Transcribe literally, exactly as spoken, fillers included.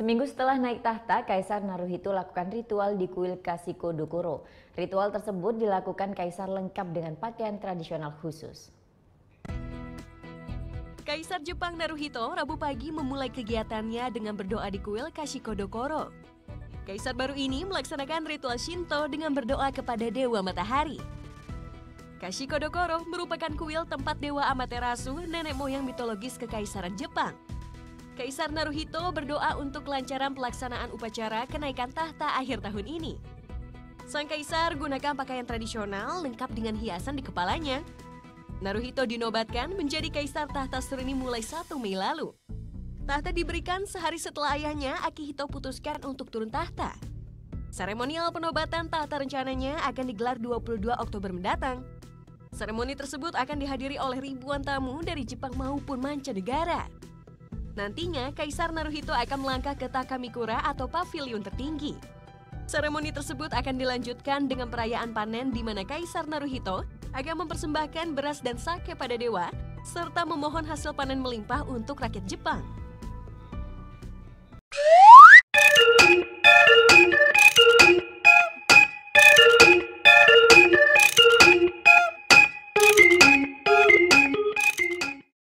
Seminggu setelah naik tahta, Kaisar Naruhito lakukan ritual di kuil Kashiko Dokoro. Ritual tersebut dilakukan Kaisar lengkap dengan pakaian tradisional khusus. Kaisar Jepang Naruhito Rabu pagi memulai kegiatannya dengan berdoa di kuil Kashiko Dokoro. Kaisar baru ini melaksanakan ritual Shinto dengan berdoa kepada Dewa Matahari. Kashiko Dokoro merupakan kuil tempat Dewa Amaterasu, nenek moyang mitologis Kekaisaran Jepang. Kaisar Naruhito berdoa untuk kelancaran pelaksanaan upacara kenaikan tahta akhir tahun ini. Sang kaisar gunakan pakaian tradisional lengkap dengan hiasan di kepalanya. Naruhito dinobatkan menjadi kaisar tahta seruni mulai satu Mei lalu. Tahta diberikan sehari setelah ayahnya Akihito putuskan untuk turun tahta. Seremonial penobatan tahta rencananya akan digelar dua puluh dua Oktober mendatang. Seremoni tersebut akan dihadiri oleh ribuan tamu dari Jepang maupun mancanegara. Nantinya, Kaisar Naruhito akan melangkah ke Takamikura atau pavilion tertinggi. Seremoni tersebut akan dilanjutkan dengan perayaan panen di mana Kaisar Naruhito akan mempersembahkan beras dan sake pada dewa, serta memohon hasil panen melimpah untuk rakyat Jepang.